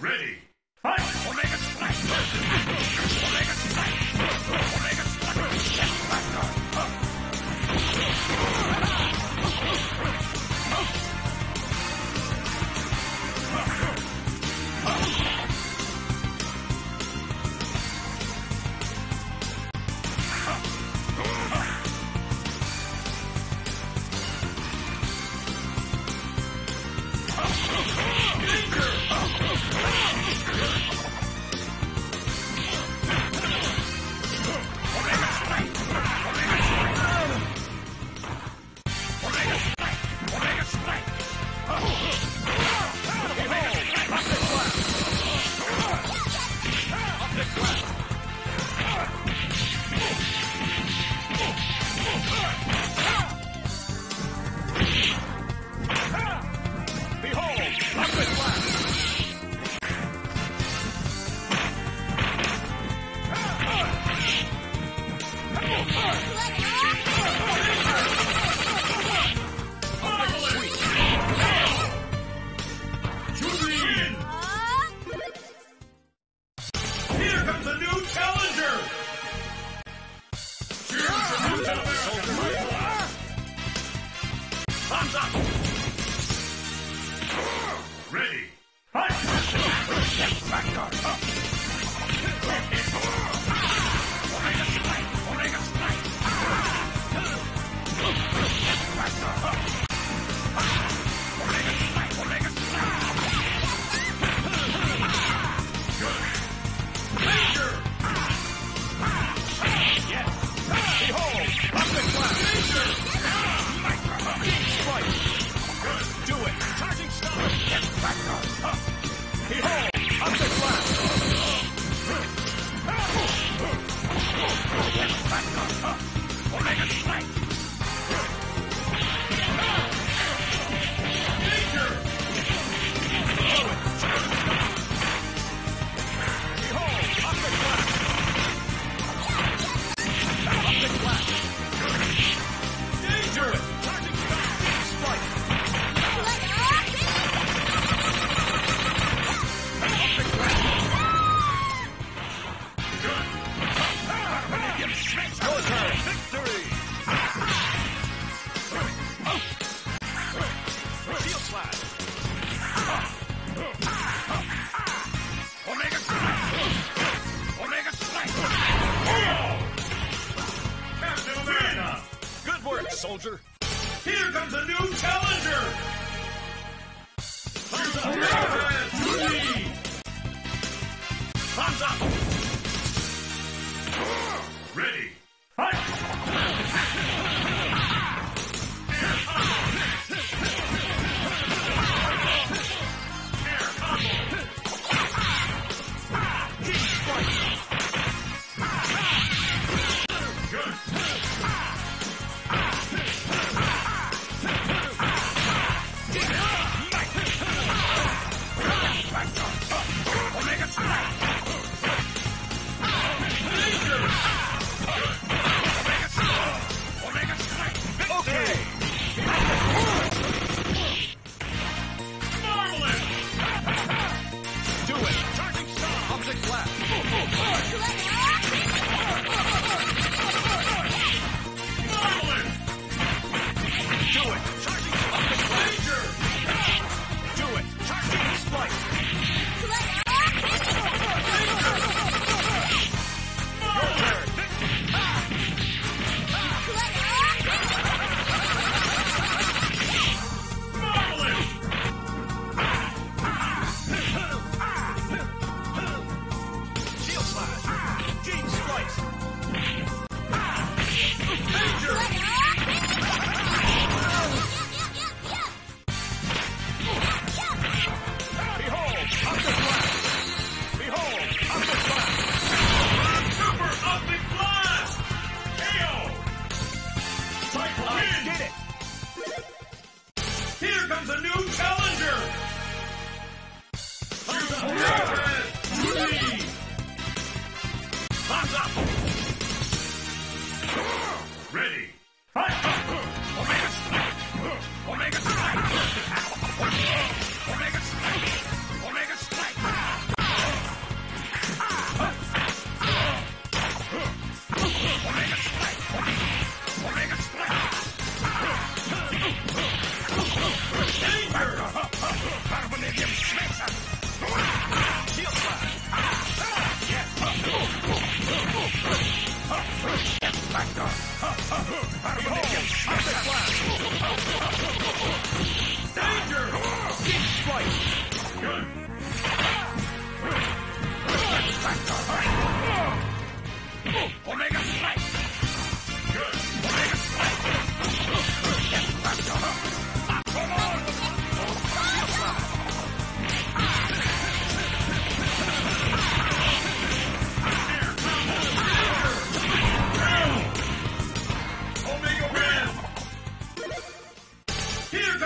Ready, fight!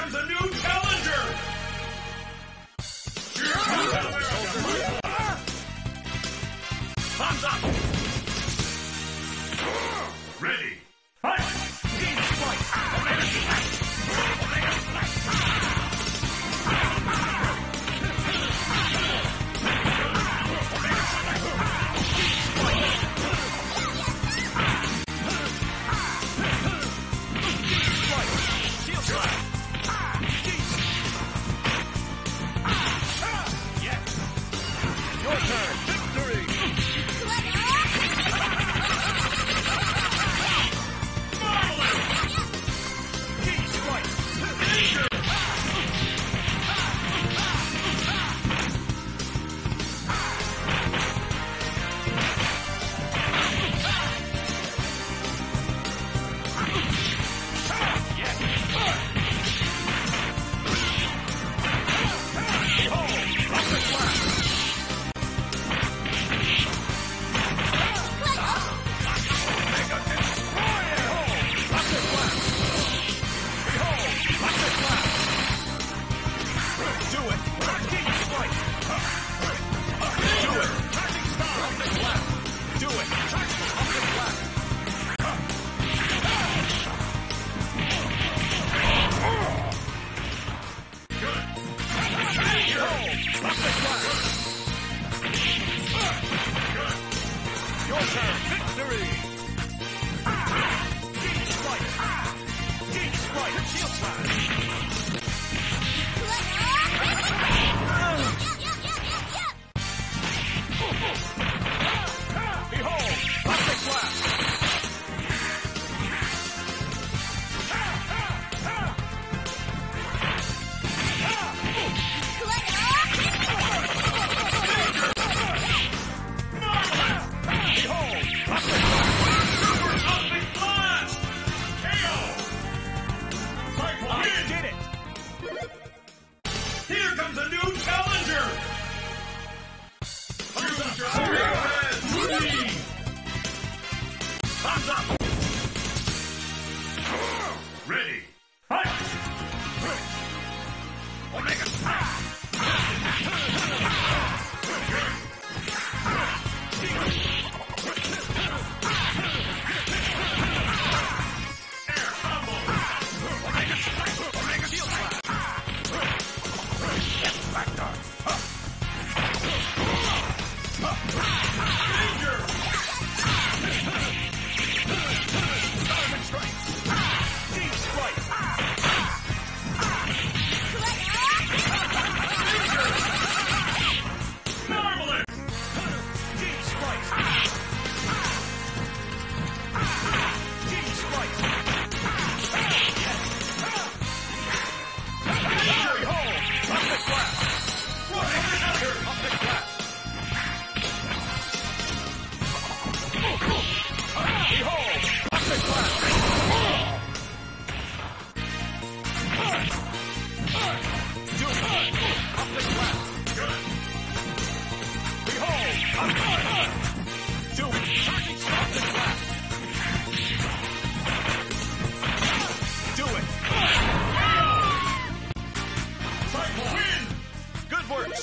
I'm the new challenger! Thumbs up! Ready!